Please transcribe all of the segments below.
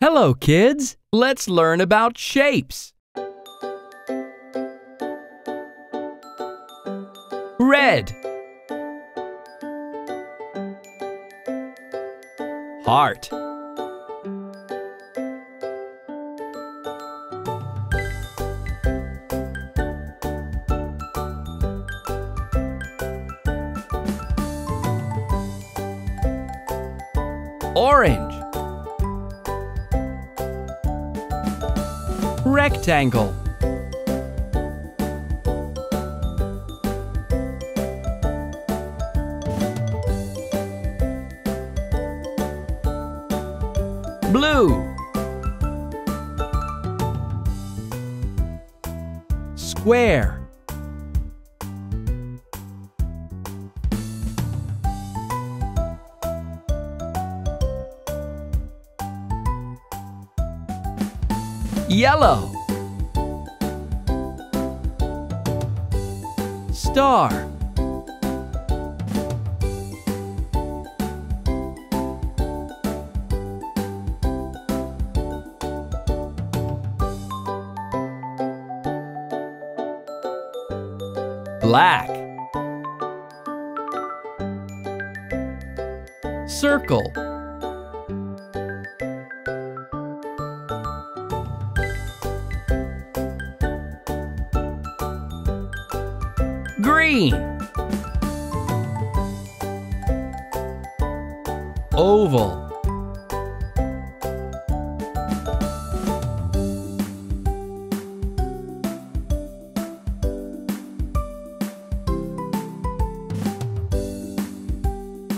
Hello, kids! Let's learn about shapes. Red. Heart. Orange. Rectangle. Blue. Square. Yellow. Star. Black. Circle. Green. Oval.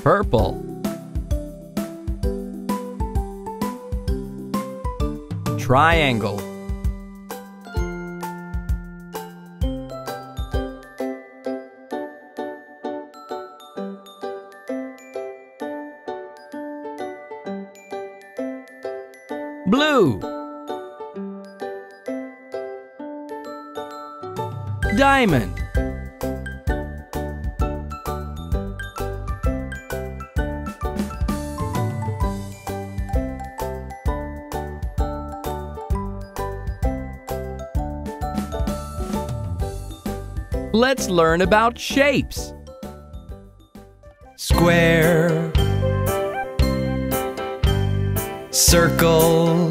Purple. Triangle. Blue. Diamond. Let's learn about shapes. Square. Circle.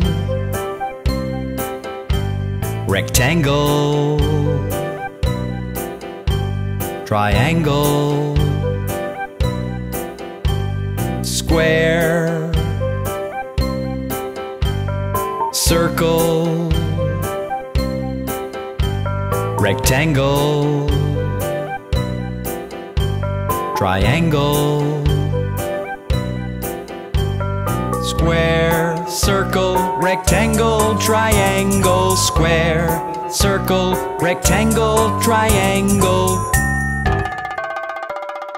Rectangle. Triangle. Square. Circle. Rectangle. Triangle. Square, circle, rectangle, triangle, square, circle, rectangle, triangle,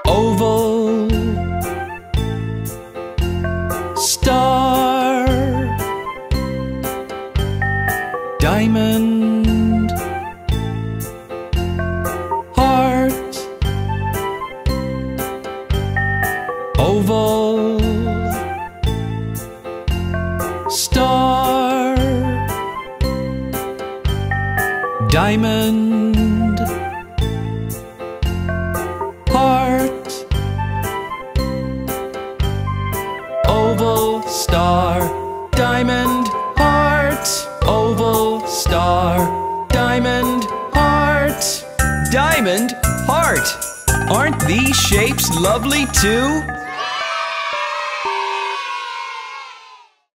oval, star, diamond, heart, oval, star, diamond, heart, oval, star, diamond, heart, oval, star, diamond, heart, diamond, heart. Aren't these shapes lovely too?